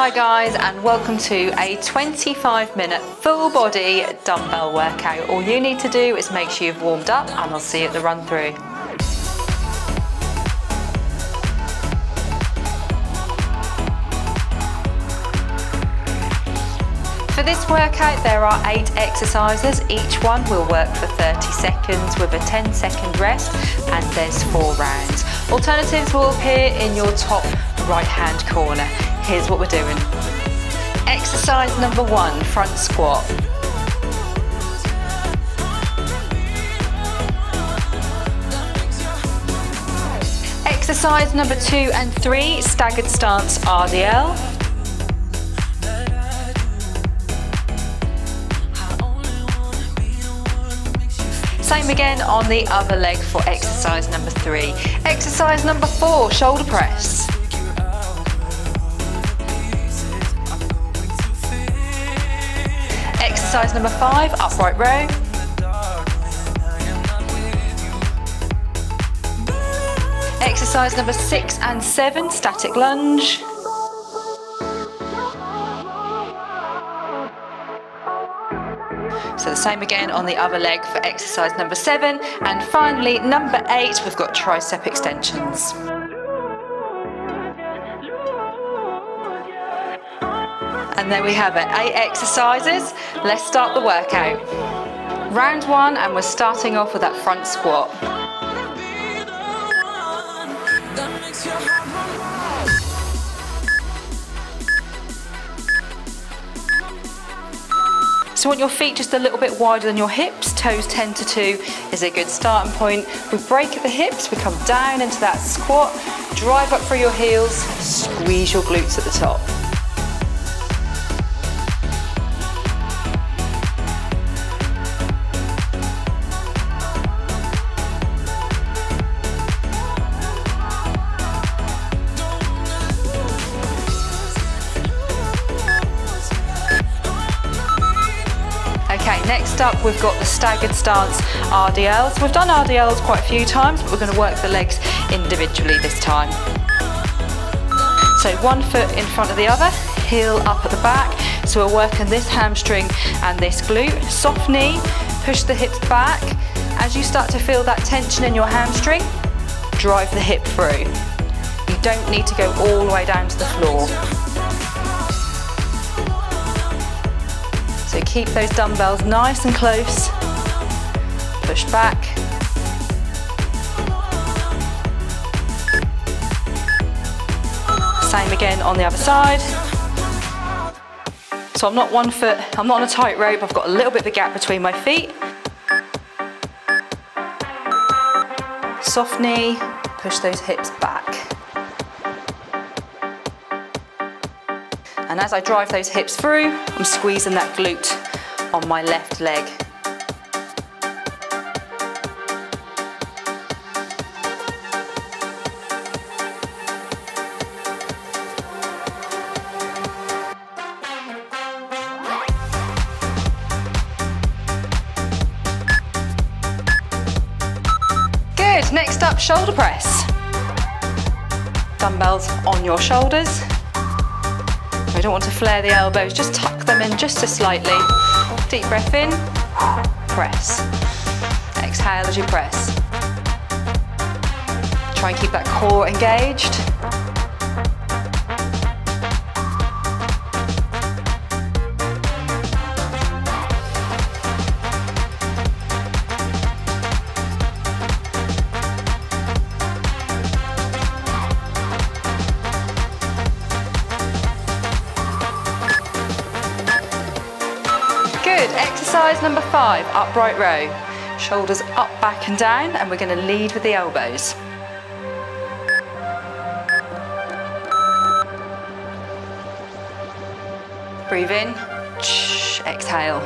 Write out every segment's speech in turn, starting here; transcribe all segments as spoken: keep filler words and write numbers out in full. Hi guys, and welcome to a twenty-five minute full body dumbbell workout. All you need to do is make sure you've warmed up, and I'll see you at the run through. For this workout there are eight exercises. Each one will work for thirty seconds with a ten second rest, and there's four rounds. Alternatives will appear in your top right hand corner. Here's what we're doing. Exercise number one, front squat. Exercise number two and three, staggered stance R D L. Same again on the other leg for exercise number three. Exercise number four, shoulder press. Exercise number five, upright row. Exercise number six and seven, static lunge. So the same again on the other leg for exercise number seven. And finally, number eight, we've got tricep extensions. And there we have it, eight exercises. Let's start the workout. Round one, and we're starting off with that front squat. So you want your feet just a little bit wider than your hips, toes ten to two is a good starting point. We break at the hips, we come down into that squat, drive up through your heels, squeeze your glutes at the top. Okay, next up we've got the staggered stance R D Ls. We've done R D Ls quite a few times, but we're going to work the legs individually this time. So one foot in front of the other, heel up at the back. So we're working this hamstring and this glute. Soft knee, push the hips back. As you start to feel that tension in your hamstring, drive the hip through. You don't need to go all the way down to the floor. So keep those dumbbells nice and close, push back. Same again on the other side. So I'm not one foot, I'm not on a tightrope, I've got a little bit of a gap between my feet. Soft knee, push those hips back. And as I drive those hips through, I'm squeezing that glute on my left leg. Good, next up, shoulder press. Dumbbells on your shoulders. We don't want to flare the elbows, just tuck them in just a slightly. Deep breath in, press. Exhale as you press. Try and keep that core engaged. Exercise number five, upright row. Shoulders up, back and down, and we're going to lead with the elbows. Breathe in, exhale.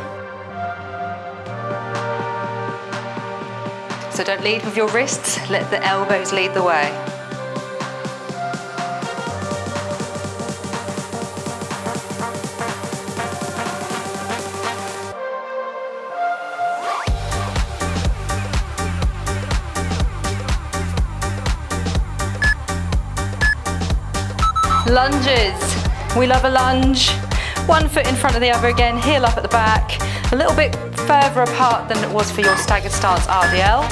So don't lead with your wrists, let the elbows lead the way. Lunges. We love a lunge. One foot in front of the other again, heel up at the back. A little bit further apart than it was for your staggered stance R D L.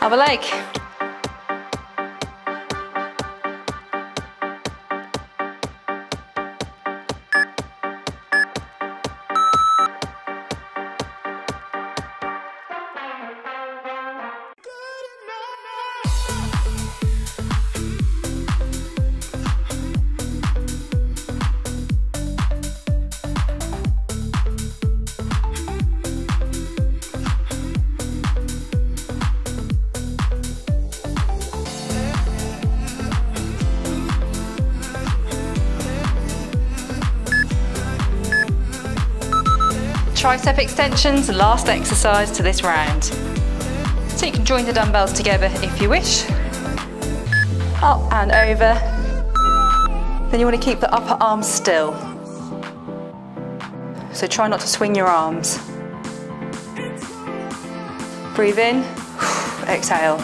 Other leg. Tricep extensions, last exercise to this round. So you can join the dumbbells together if you wish. Up and over. Then you want to keep the upper arm still. So try not to swing your arms. Breathe in, exhale.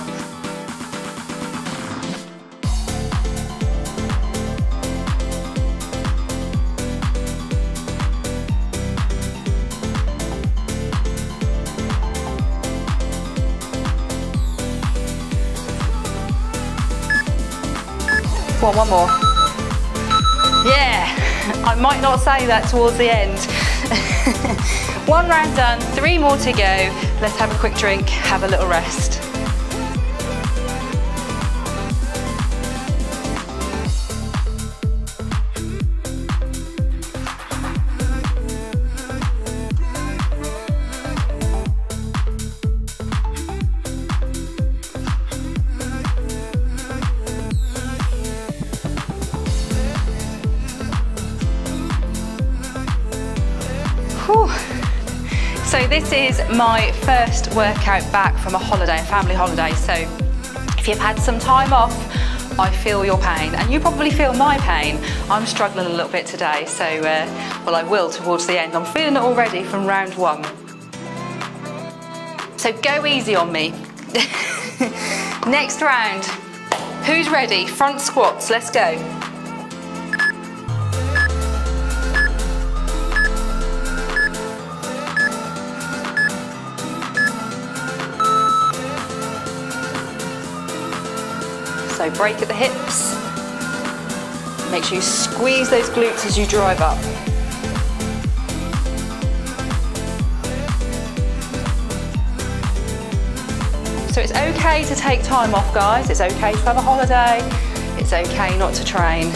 One, one more. Yeah, I might not say that towards the end. One round done, three more to go. Let's have a quick drink, have a little rest. So this is my first workout back from a holiday, a family holiday. So if you've had some time off, I feel your pain, and you probably feel my pain. I'm struggling a little bit today, so uh, well, I will towards the end. I'm feeling it already from round one. So go easy on me. Next round. Who's ready? Front squats, let's go. So break at the hips. Make sure you squeeze those glutes as you drive up. So it's okay to take time off, guys. It's okay to have a holiday. It's okay not to train.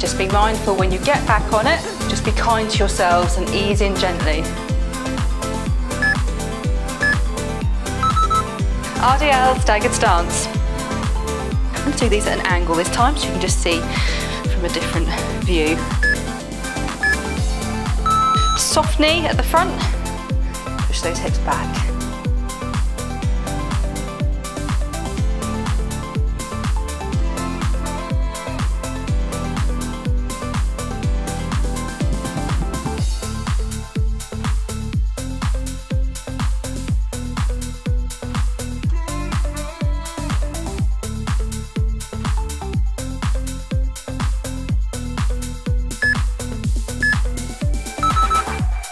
Just be mindful when you get back on it. Just be kind to yourselves and ease in gently. R D L staggered stance. I'm going to do these at an angle this time so you can just see from a different view. Soft knee at the front, push those hips back.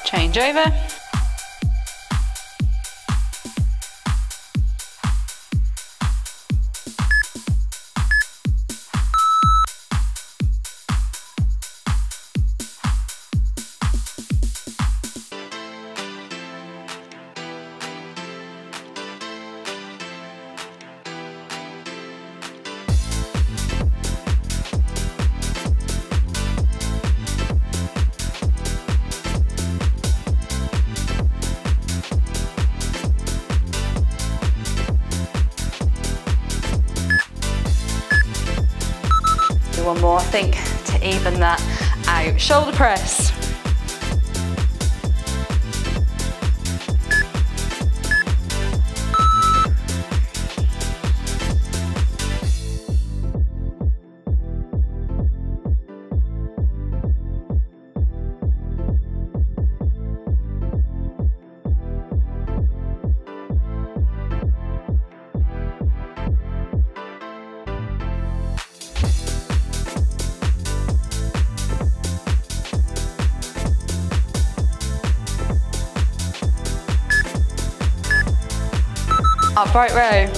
Change over. One more, I think, to even that out. Shoulder press. Upright row.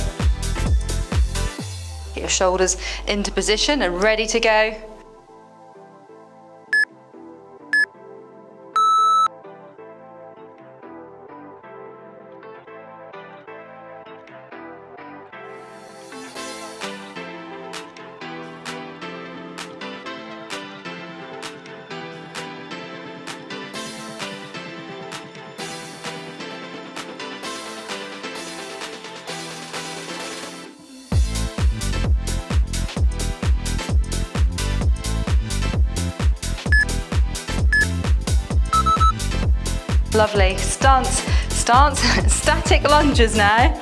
Get your shoulders into position and ready to go. Lovely. Stance, stance, static lunges now.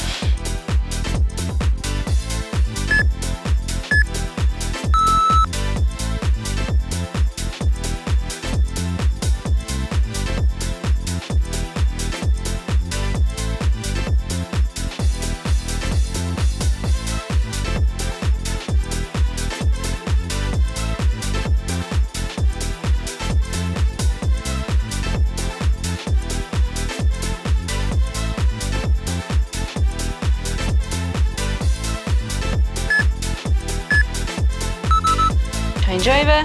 Change over. I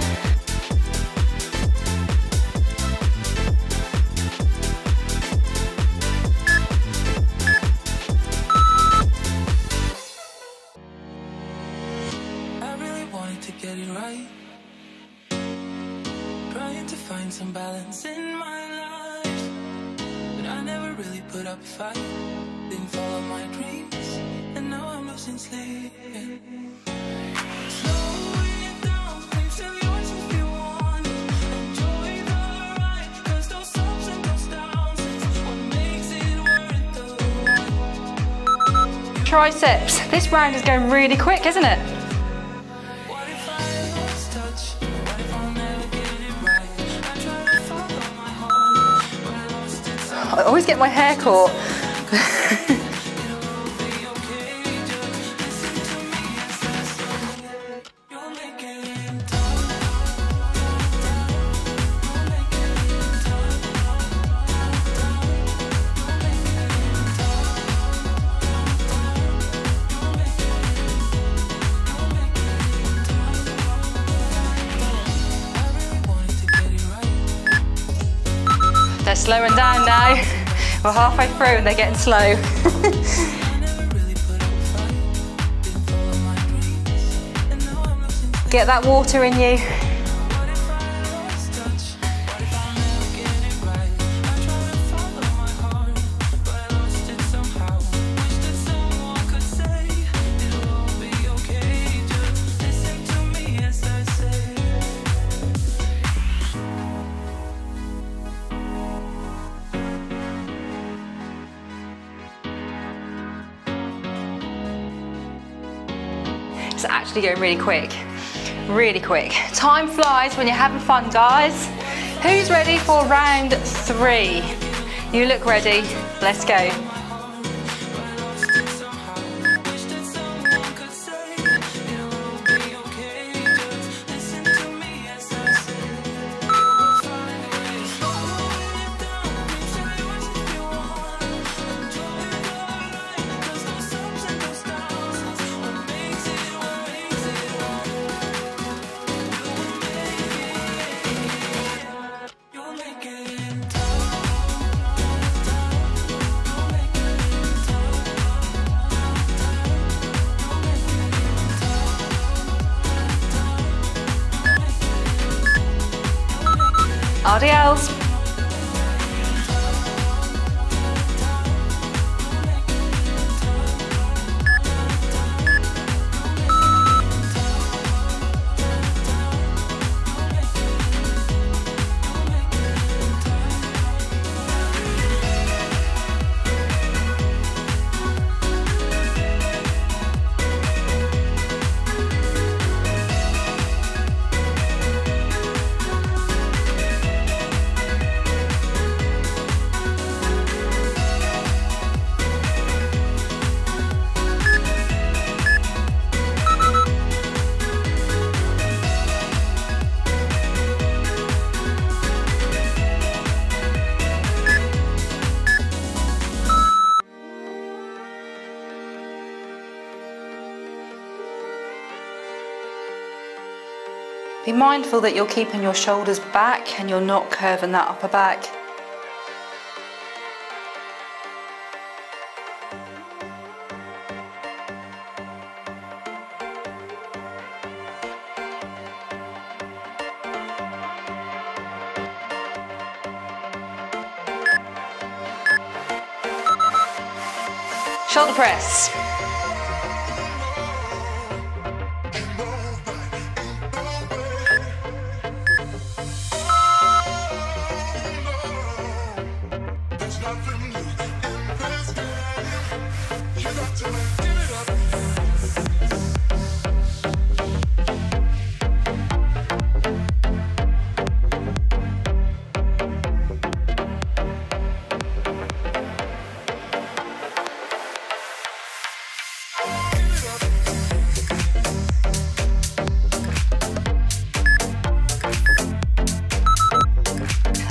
really wanted to get it right, trying to find some balance in my life, but I never really put up a fight, didn't follow my dreams, and now I'm losing sleep. Triceps. This round is going really quick, isn't it? I always get my hair caught. They're slowing down now. We're halfway through and they're getting slow. Get that water in you. It's actually going really quick, really quick. Time flies when you're having fun, guys. Who's ready for round three? You look ready, let's go. R D Ls. Be mindful that you're keeping your shoulders back and you're not curving that upper back. Shoulder press.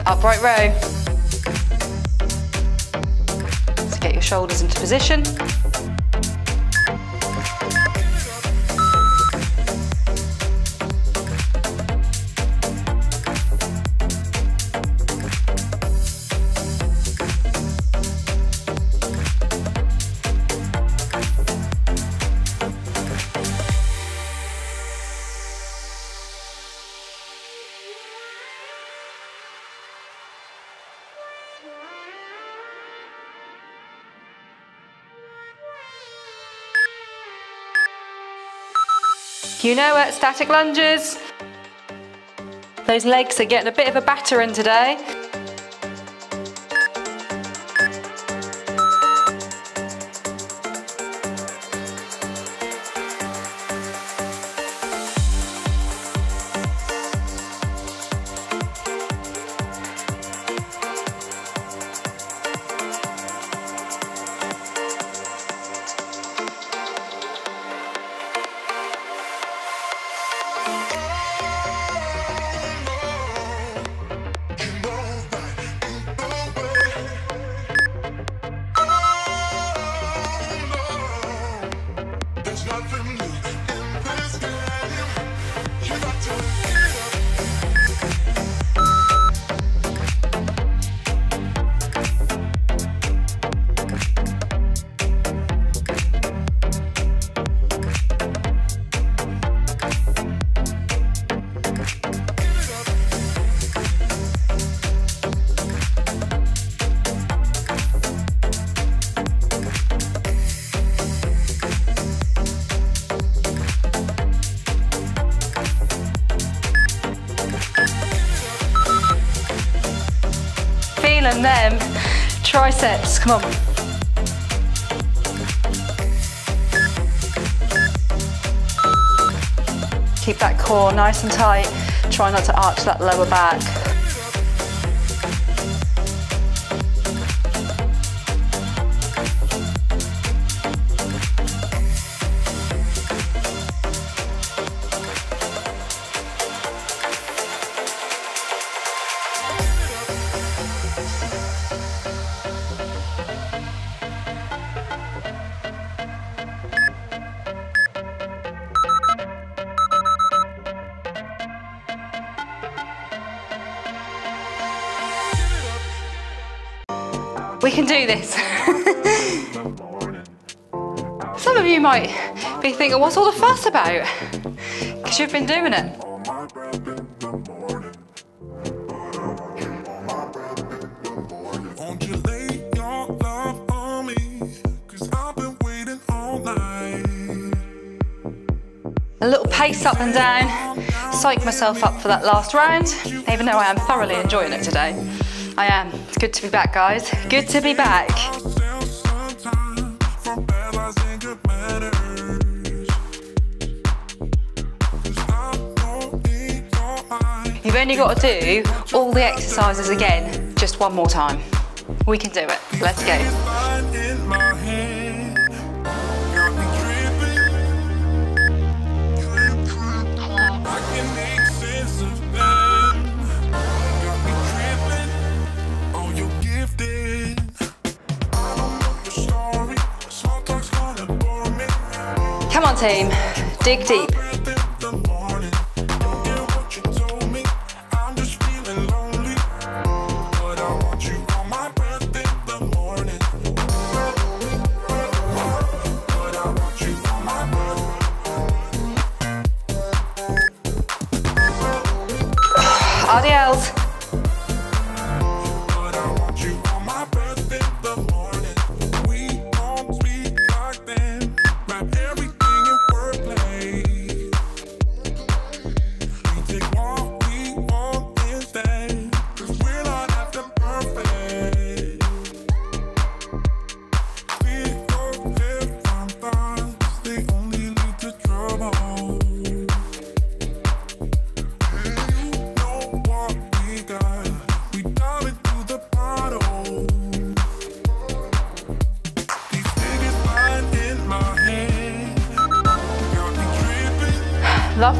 Upright row. So get your shoulders into position. You know it, static lunges. Those legs are getting a bit of a battering today. And then triceps, come on. Keep that core nice and tight. Try not to arch that lower back. We can do this. Some of you might be thinking, what's all the fuss about? Because you've been doing it. A little pace up and down. Psych myself up for that last round, even though I am thoroughly enjoying it today. I am. It's good to be back, guys. Good to be back. You've only got to do all the exercises again, just one more time. We can do it. Let's go. Come on team, dig deep.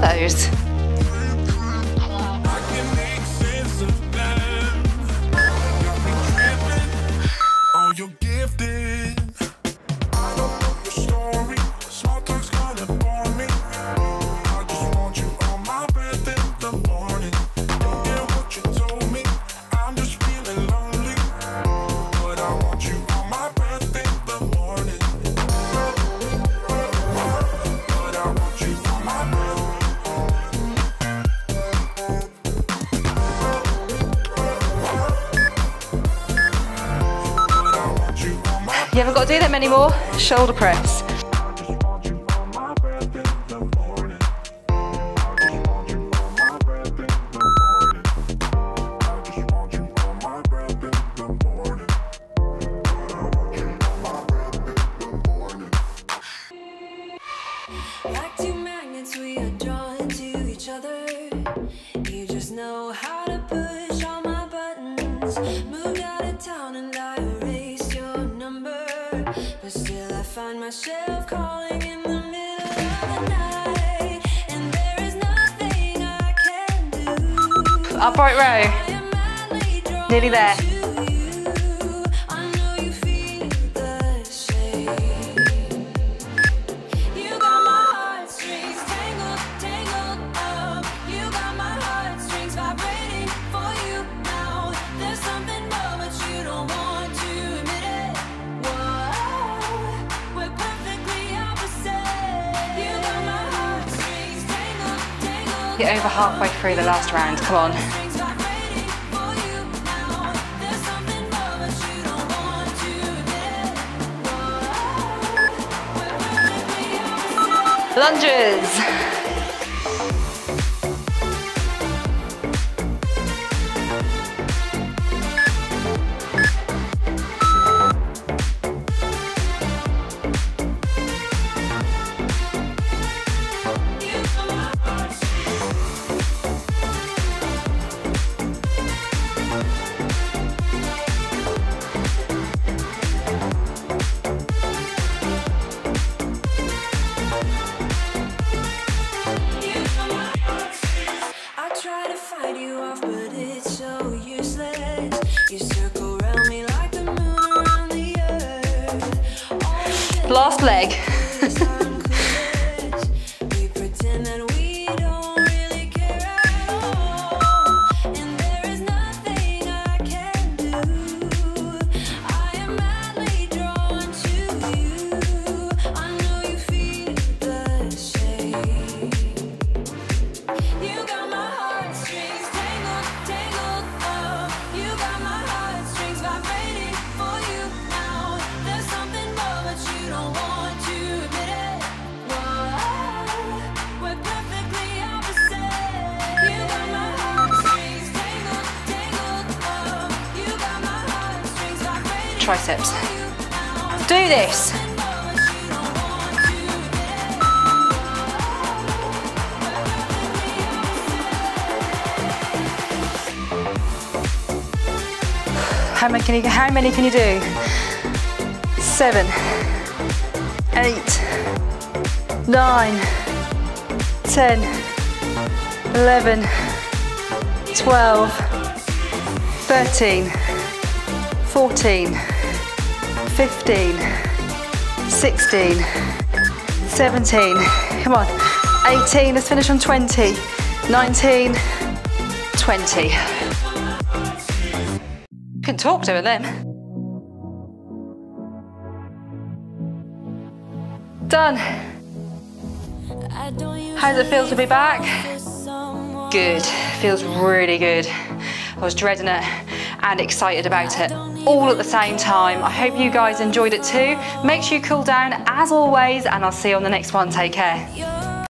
those. You haven't got to do them anymore. Shoulder press. Like two magnets, we are drawn to each other. You just know how to push all my buttons. Moved out of town and I erased your number. But still I find myself calling in the middle of the night, and there is nothing I can do. Upright row. Nearly there. Get over halfway through the last round, come on. Last leg. We pretend that we don't really care at all, and there is nothing I can do. I am madly drawn to you. I know you feel the shame. You got my heartstrings tangled, tangled up. You got my heartstrings vibrating for you now. There's something. You don't want to admit it. Whoa, we're perfectly opposite. You got my heartstrings tangled, tangled up. You got my heartstrings vibrating. Triceps. Do this. How many can you, how many can you do? Seven. Eight, nine, ten, eleven, twelve, thirteen, fourteen, fifteen, sixteen, seventeen, come on, eighteen, let's finish on twenty, nineteen, twenty. Couldn't talk to her then. Done. How does it feel to be back? Good. Feels really good. I was dreading it and excited about it all at the same time. I hope you guys enjoyed it too. Make sure you cool down as always, and I'll see you on the next one. Take care.